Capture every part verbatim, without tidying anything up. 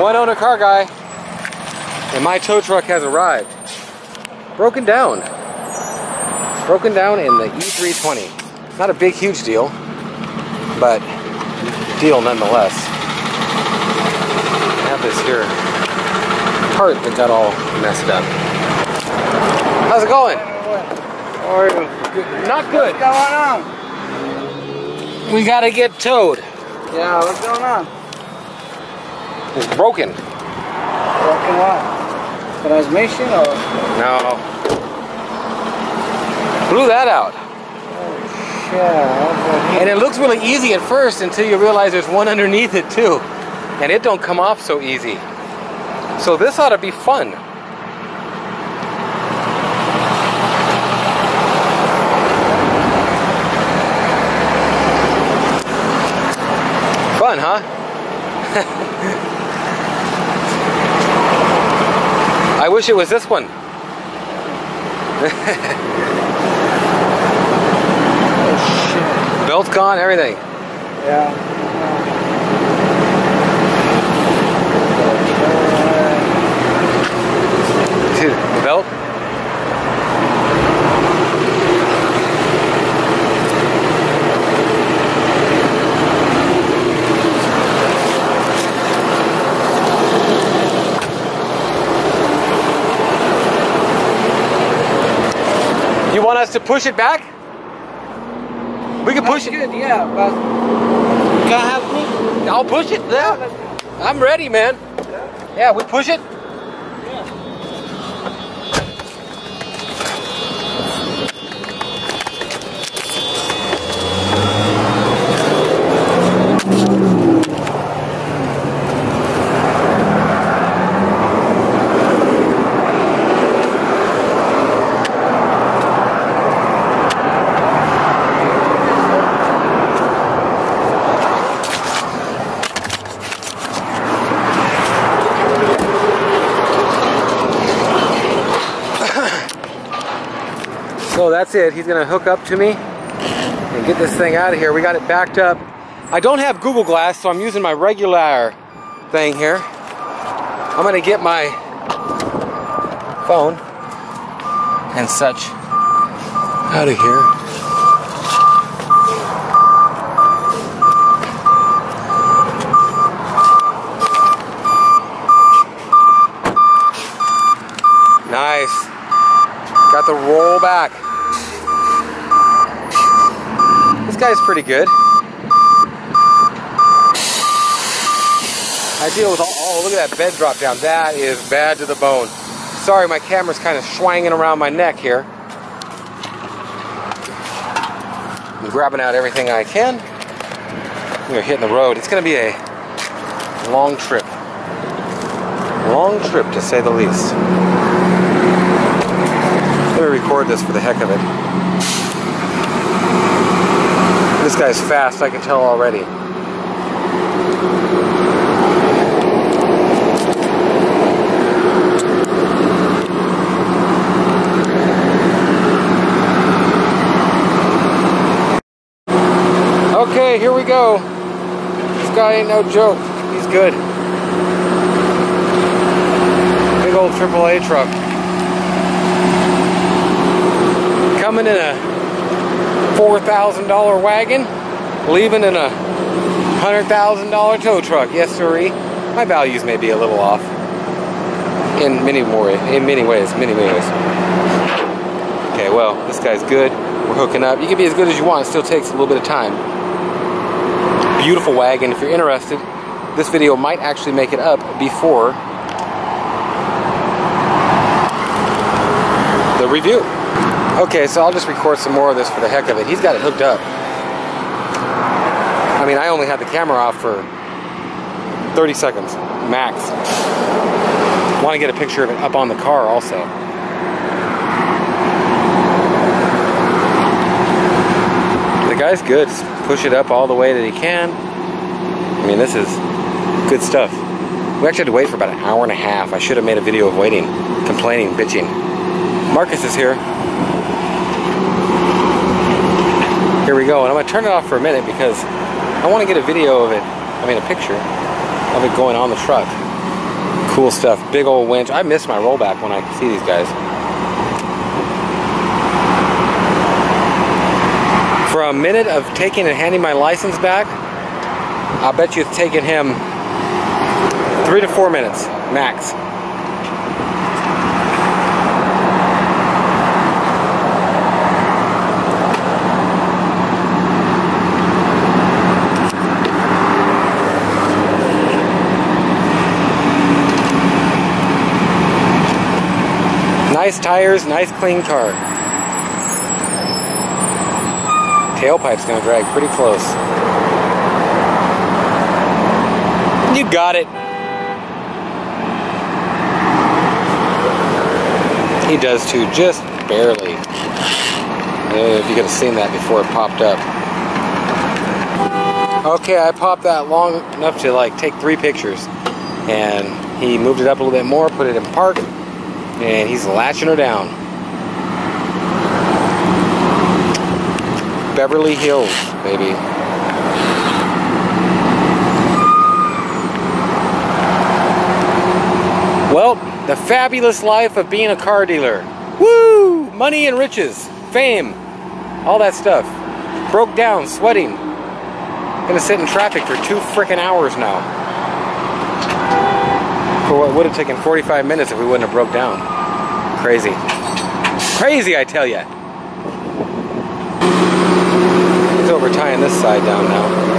one owner car guy, and my tow truck has arrived. Broken down. Broken down in the E three twenty. Not a big, huge deal, but deal nonetheless. I have this here part that got all messed up. How's it going? How are you? Good. Not good. What's going on? We gotta get towed. Yeah, what's going on? It's broken. Broken what? Transmission or? No. Blew that out. Oh, shit. And it looks really easy at first until you realize there's one underneath it too. And it don't come off so easy. So this ought to be fun. Fun, huh? I wish it was this one. Belt's gone, everything. Yeah. Dude, the belt? You want us to push it back? We can push it. Good, yeah, but can I have me? I'll push it. Yeah. Yeah. I'm ready, man. Yeah. Yeah, we push it. So that's it. He's gonna hook up to me and get this thing out of here. We got it backed up. I don't have Google Glass, so I'm using my regular thing here. I'm gonna get my phone and such out of here. Nice. Got the roll back. This guy's pretty good. I deal with all, oh, look at that bed drop down. That is bad to the bone. Sorry, my camera's kind of swanging around my neck here. I'm grabbing out everything I can. We're hitting the road. It's gonna be a long trip. Long trip, to say the least. Let me record this for the heck of it. This guy's fast, I can tell already. Okay, here we go. This guy ain't no joke. He's good. Big old triple A truck. Coming in a four thousand dollar wagon, leaving in a one hundred thousand dollar tow truck. Yes, sirree. My values may be a little off in many more, in many ways, many, many ways. Okay, well, this guy's good. We're hooking up. You can be as good as you want. It still takes a little bit of time. Beautiful wagon. If you're interested, this video might actually make it up before the review. Okay, so I'll just record some more of this for the heck of it. He's got it hooked up. I mean, I only had the camera off for thirty seconds, max. Want to get a picture of it up on the car also. The guy's good. Just push it up all the way that he can. I mean, this is good stuff. We actually had to wait for about an hour and a half. I should have made a video of waiting, complaining, bitching. Marcus is here. Here we go, and I'm gonna turn it off for a minute because I want to get a video of it, I mean a picture of it going on the truck. cool stuff. Big old winch. I miss my rollback when I see these guys. For a minute of taking and handing my license back, I bet you it's taken him three to four minutes max. Nice tires, nice clean car. Tailpipe's gonna drag pretty close. You got it. He does too, just barely. I don't know if you could have seen that before it popped up. Okay, I popped that long enough to like take three pictures. And he moved it up a little bit more, put it in park. And he's latching her down. Beverly Hills, baby. Well, the fabulous life of being a car dealer. Woo! Money and riches, fame, all that stuff. Broke down, sweating. Gonna sit in traffic for two frickin' hours now. For what would have taken forty-five minutes if we wouldn't have broke down. Crazy. Crazy, I tell ya. It's over tying this side down now.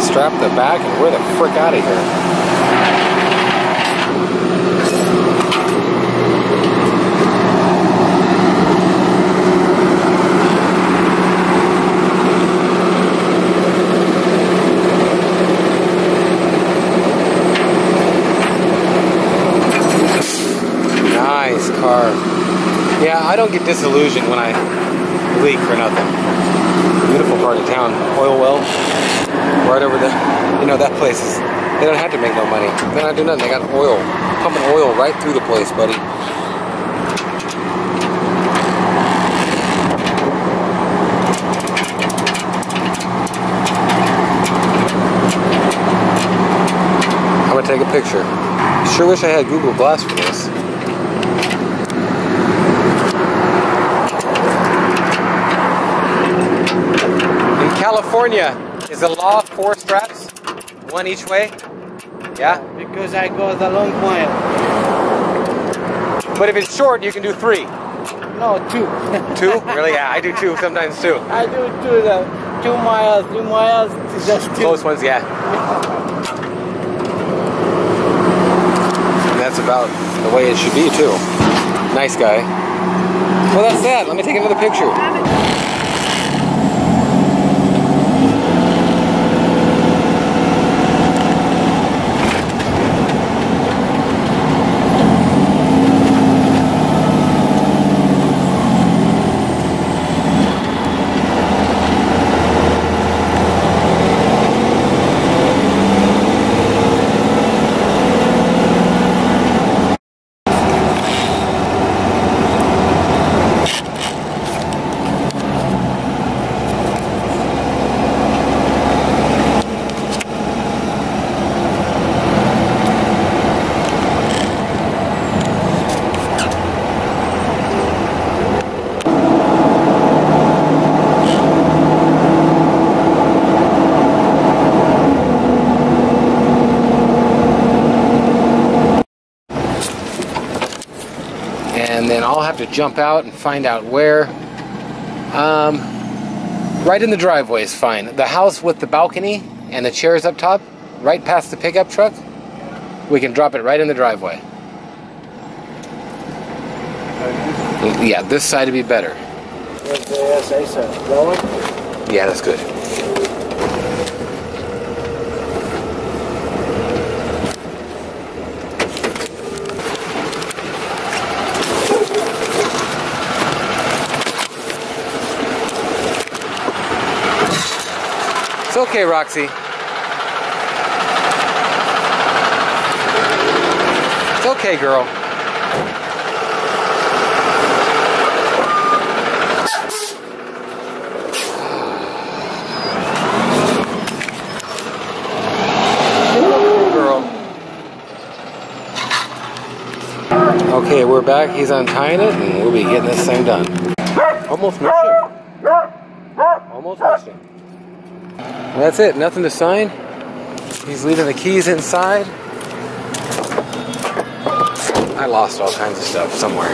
Strap the back and we're the frick out of here. Nice car. Yeah, I don't get disillusioned when I leak for nothing. Beautiful part of town. Oil well. Right over there, you know, that place is, they don't have to make no money. They don't have to do nothing. They got oil, pumping oil right through the place, buddy. I'm gonna take a picture. Sure wish I had Google Glass for this. In California, is the law four straps, one each way? Yeah? Because I go the long one. But if it's short, you can do three. No, two. Two? Really? Yeah, I do two, sometimes two. I do two, though. Two miles, three miles, just two. Close ones, yeah. And that's about the way it should be, too. Nice guy. Well, that's that. Let me take another picture. Then I'll have to jump out and find out where. Um, right in the driveway is fine. The house with the balcony and the chairs up top, right past the pickup truck, we can drop it right in the driveway. Okay. Yeah, this side would be better. Where's the S A side? Going? Yeah, that's good. It's okay, Roxy. It's okay, girl. Girl. Okay, we're back. He's untying it, and we'll be getting this thing done. Almost missed him. Almost missed him. That's it, nothing to sign. He's leaving the keys inside. I lost all kinds of stuff somewhere.